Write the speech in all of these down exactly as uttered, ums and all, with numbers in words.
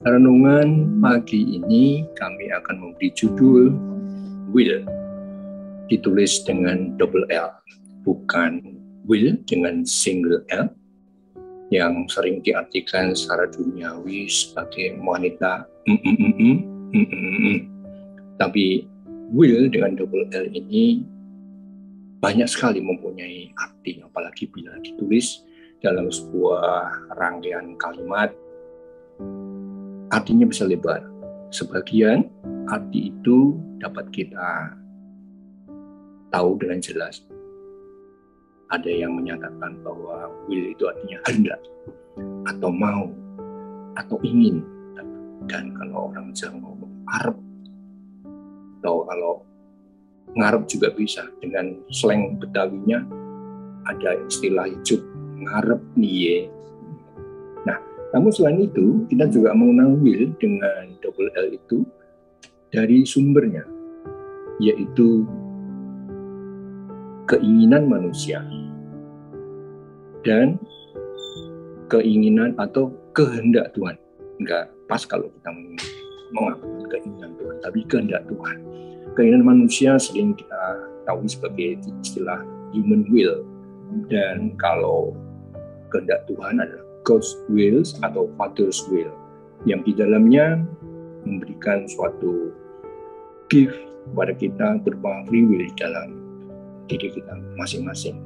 Renungan pagi ini kami akan memberi judul Will, ditulis dengan double L, bukan will dengan single L, yang sering diartikan secara duniawi sebagai wanita, mm, mm, mm, mm, mm, mm, mm. Tapi will dengan double L ini banyak sekali mempunyai arti, apalagi bila ditulis dalam sebuah rangkaian kalimat. Artinya bisa lebar. Sebagian arti itu dapat kita tahu dengan jelas. Ada yang menyatakan bahwa will itu artinya hendak, atau mau, atau ingin. Dan kalau orang Jawa ngomong arep, atau kalau ngarep juga bisa. Dengan slang Betawinya ada istilah ijuk, ngarep niye. Namun selain itu, kita juga mengenal will dengan double L itu dari sumbernya, yaitu keinginan manusia dan keinginan atau kehendak Tuhan. Enggak pas kalau kita mengatakan keinginan Tuhan, tapi kehendak Tuhan. Keinginan manusia sering kita tahu sebagai istilah human will, dan kalau kehendak Tuhan adalah God's will atau Father's will, yang di dalamnya memberikan suatu gift kepada kita berupa free will dalam diri kita masing-masing.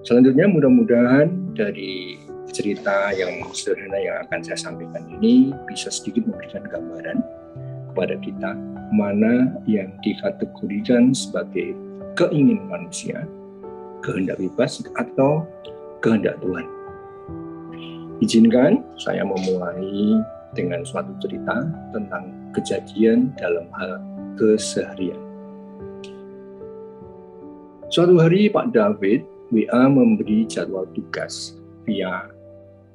Selanjutnya, mudah-mudahan dari cerita yang sederhana yang akan saya sampaikan ini bisa sedikit memberikan gambaran kepada kita mana yang dikategorikan sebagai keinginan manusia, kehendak bebas, atau kehendak Tuhan. Izinkan saya memulai dengan suatu cerita tentang kejadian dalam hal keseharian. Suatu hari Pak David W A memberi jadwal tugas via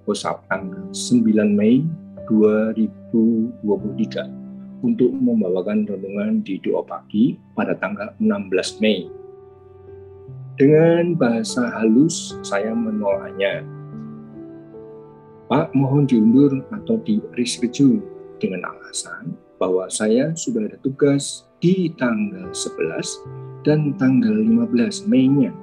WhatsApp tanggal sembilan Mei dua ribu dua puluh tiga untuk membawakan renungan di doa pagi pada tanggal enam belas Mei. Dengan bahasa halus saya menolaknya. Pak, mohon diundur atau direschedule dengan alasan bahwa saya sudah ada tugas di tanggal sebelas dan tanggal lima belas Mei-nya.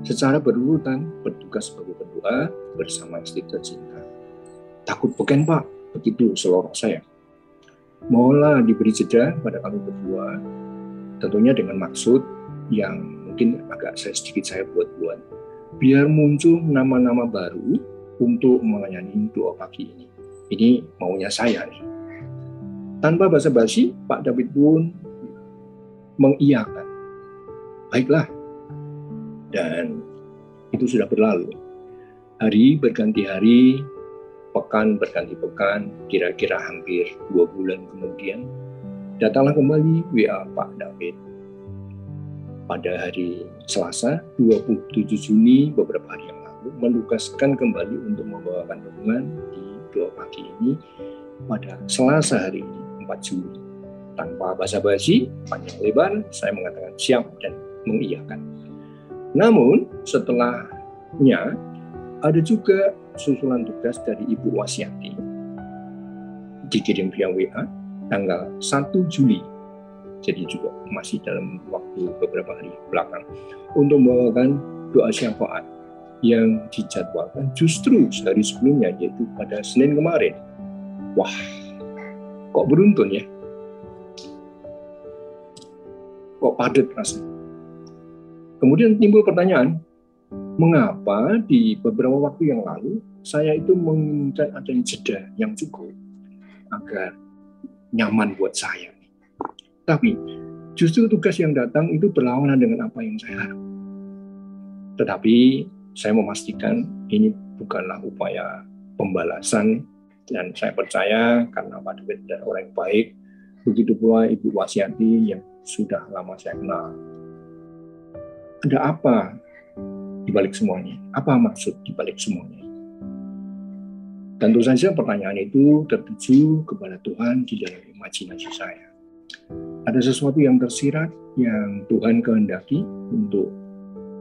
Secara berurutan bertugas sebagai pendoa bersama istri tercinta. Takut bukan, Pak, begitu selorok saya. Mohonlah diberi jeda pada kami berdua, tentunya dengan maksud yang mungkin agak sedikit saya buat-buat, biar muncul nama-nama baru untuk melayani doa pagi ini. Ini maunya saya nih. Tanpa basa-basi, Pak David pun mengiyakan. Baiklah. Dan itu sudah berlalu. Hari berganti hari, pekan berganti pekan, kira-kira hampir dua bulan kemudian, datanglah kembali W A Pak David. Pada hari Selasa, dua puluh tujuh Juni, beberapa hari yang menugaskan kembali untuk membawakan renungan di doa pagi ini pada Selasa hari ini, empat Juli. Tanpa basa-basi, panjang lebar, saya mengatakan siap dan mengiyakan. Namun, setelahnya ada juga susulan tugas dari Ibu Wasiati. Dikirim via W A tanggal satu Juli. Jadi juga masih dalam waktu beberapa hari belakang untuk membawakan doa syafaat yang dijadwalkan justru sehari sebelumnya, yaitu pada Senin kemarin. Wah, kok beruntun ya? Kok padat rasanya? Kemudian timbul pertanyaan, mengapa di beberapa waktu yang lalu saya itu menginginkan adanya jeda yang cukup agar nyaman buat saya. Tapi justru tugas yang datang itu berlawanan dengan apa yang saya harap. Tetapi saya memastikan ini bukanlah upaya pembalasan, dan saya percaya karena Pak David adalah orang yang baik, begitu pula Ibu Wasiati yang sudah lama saya kenal. Ada apa di balik semuanya? Apa maksud di balik semuanya? Tentu saja pertanyaan itu tertuju kepada Tuhan di dalam imajinasi saya. Ada sesuatu yang tersirat yang Tuhan kehendaki untuk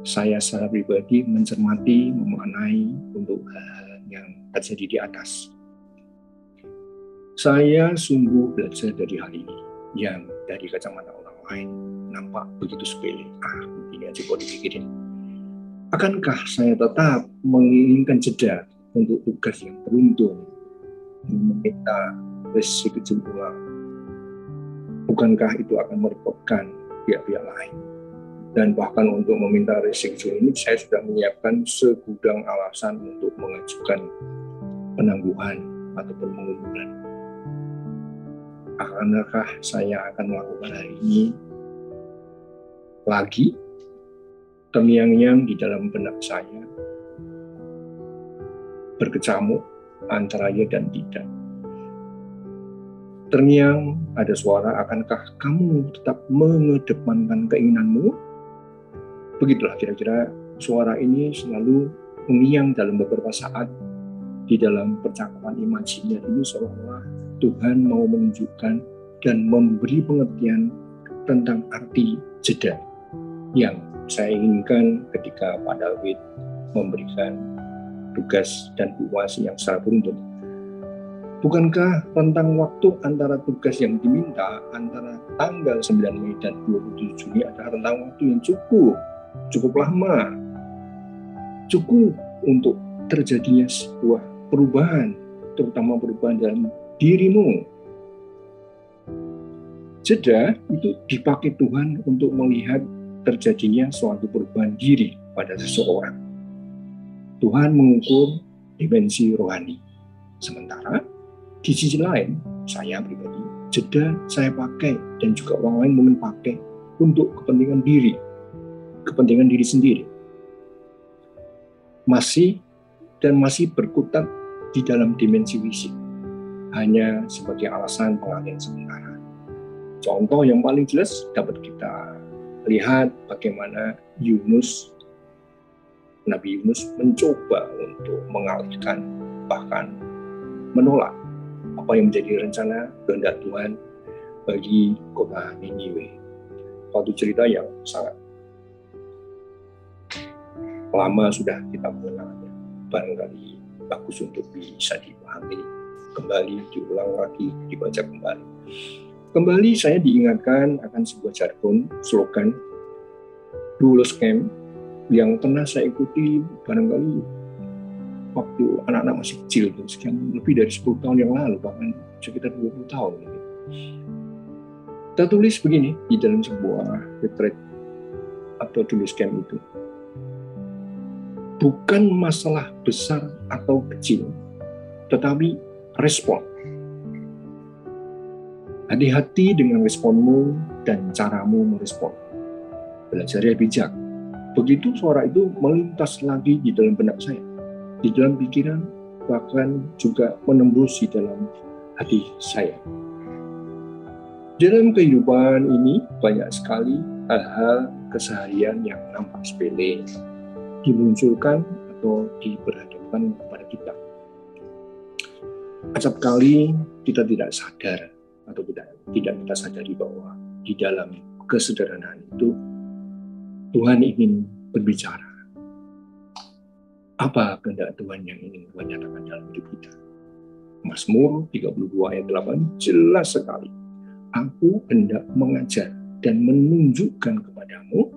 saya secara pribadi mencermati, memaknai untuk hal yang terjadi di atas. Saya sungguh belajar dari hal ini yang dari kacamata orang lain nampak begitu sepele. Ah, ini aja kok dipikirin. Akankah saya tetap menginginkan jeda untuk tugas yang beruntung, meminta resi kecil uang? Bukankah itu akan merepotkan pihak-pihak lain? Dan bahkan untuk meminta resi kecil ini, saya sudah menyiapkan segudang alasan untuk mengajukan penangguhan ataupun pengunduran. Akankah saya akan melakukan hari ini lagi? Terngiang-ngiang di dalam benak saya, berkecamuk antara ya dan tidak. Terngiang ada suara, akankah kamu tetap mengedepankan keinginanmu? Begitulah kira-kira suara ini selalu mengiang dalam beberapa saat di dalam percakapan imajiner ini, seolah-olah Tuhan mau menunjukkan dan memberi pengertian tentang arti jeda yang saya inginkan ketika Pak David memberikan tugas dan puas yang sangat beruntung. Bukankah rentang waktu antara tugas yang diminta antara tanggal sembilan Mei dan dua puluh tujuh Juni adalah rentang waktu yang cukup, cukup lama, cukup untuk terjadinya sebuah perubahan, terutama perubahan dalam dirimu. Jeda itu dipakai Tuhan untuk melihat terjadinya suatu perubahan diri pada seseorang. Tuhan mengukur dimensi rohani. Sementara di sisi lain, saya pribadi, jeda saya pakai dan juga orang lain mungkin pakai untuk kepentingan diri, kepentingan diri sendiri. Masih dan masih berkutat di dalam dimensi fisik, hanya sebagai alasan pengalihan sementara. Contoh yang paling jelas dapat kita lihat bagaimana Yunus, Nabi Yunus mencoba untuk mengalihkan, bahkan menolak apa yang menjadi rencana kehendak Tuhan bagi kota Niniwe. Suatu cerita yang sangat lama sudah kita mengenalnya. Barangkali bagus untuk bisa dipahami kembali, diulang lagi, dibaca kembali. Kembali saya diingatkan akan sebuah jargon, slogan Dulus Camp yang pernah saya ikuti barangkali waktu anak-anak masih kecil, sekian lebih dari sepuluh tahun yang lalu, bahkan sekitar dua puluh tahun. Kita tulis begini di dalam sebuah retret atau Dulus Camp itu. Bukan masalah besar atau kecil, tetapi respon. Hati-hati dengan responmu dan caramu merespon. Belajarnya bijak. Begitu suara itu melintas lagi di dalam benak saya, di dalam pikiran, bahkan juga menembus di dalam hati saya. Dalam kehidupan ini banyak sekali hal-hal keseharian yang nampak sepele dimunculkan atau diperhadapkan kepada kita. Acap kali kita tidak sadar atau tidak tidak kita sadari bahwa di dalam kesederhanaan itu Tuhan ingin berbicara. Apa kehendak Tuhan yang ingin Tuhan nyatakan dalam hidup kita? Mazmur tiga puluh dua ayat delapan jelas sekali. Aku hendak mengajar dan menunjukkan kepadamu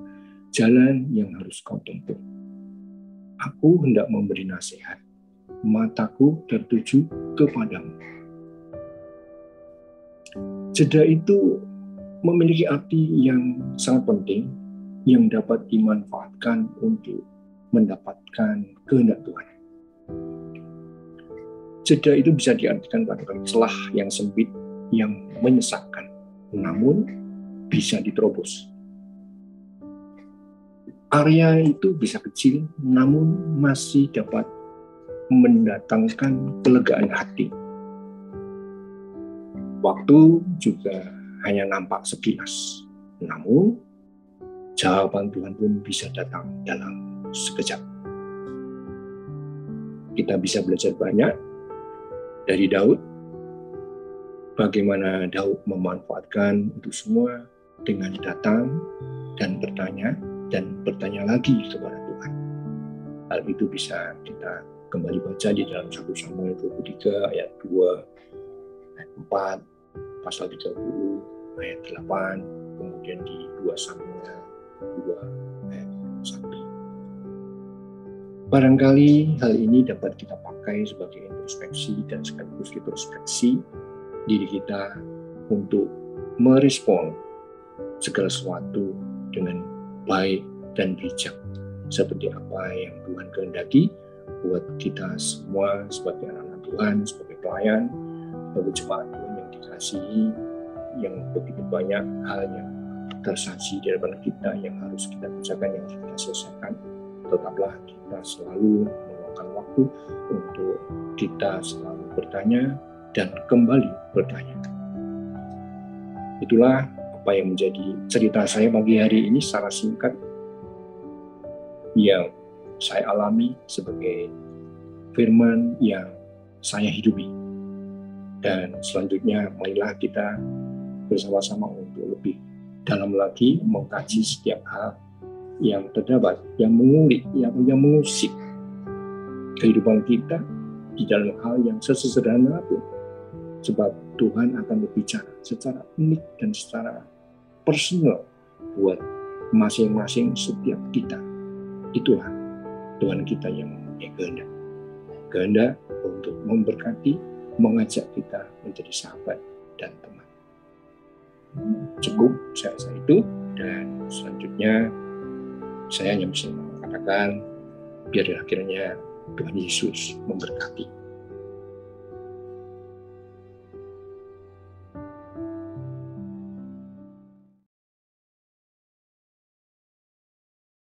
jalan yang harus kau tempuh. Aku hendak memberi nasihat. Mataku tertuju kepadamu. Jeda itu memiliki arti yang sangat penting, yang dapat dimanfaatkan untuk mendapatkan kehendak Tuhan. Jeda itu bisa diartikan sebagai celah yang sempit, yang menyesakkan, namun bisa diterobos. Area itu bisa kecil, namun masih dapat mendatangkan kelegaan hati. Waktu juga hanya nampak sekilas, namun jawaban Tuhan pun bisa datang dalam sekejap. Kita bisa belajar banyak dari Daud, bagaimana Daud memanfaatkan itu semua dengan datang dan bertanya dan bertanya lagi kepada Tuhan. Hal itu bisa kita kembali baca di dalam satu Samuel dua puluh tiga ayat dua, empat, pasal tiga puluh, ayat delapan, kemudian di dua Samuel dua, ayat satu. Barangkali hal ini dapat kita pakai sebagai introspeksi dan sekaligus introspeksi diri kita untuk merespon segala sesuatu dengan baik dan bijak, seperti apa yang Tuhan kehendaki buat kita semua sebagai anak-anak Tuhan, sebagai pelayan, sebagai jemaat Tuhan yang dikasihi, yang begitu banyak hal yang tersaji di hadapan kita yang harus kita kerjakan, yang harus kita selesaikan. Tetaplah kita selalu meluangkan waktu untuk kita selalu bertanya dan kembali bertanya. Itulah apa yang menjadi cerita saya pagi hari ini secara singkat yang saya alami sebagai firman yang saya hidupi. Dan selanjutnya marilah kita bersama-sama untuk lebih dalam lagi mengkaji setiap hal yang terdapat, yang mengulik, yang, yang mengusik kehidupan kita di dalam hal yang sesederhana pun. Sebab Tuhan akan berbicara secara unik dan secara personal buat masing-masing setiap kita. Itulah Tuhan kita yang mempunyai kehendak. Kehendak untuk memberkati, mengajak kita menjadi sahabat dan teman. Cukup saya rasa itu, dan selanjutnya saya hanya bisa mengatakan biar akhirnya Tuhan Yesus memberkati.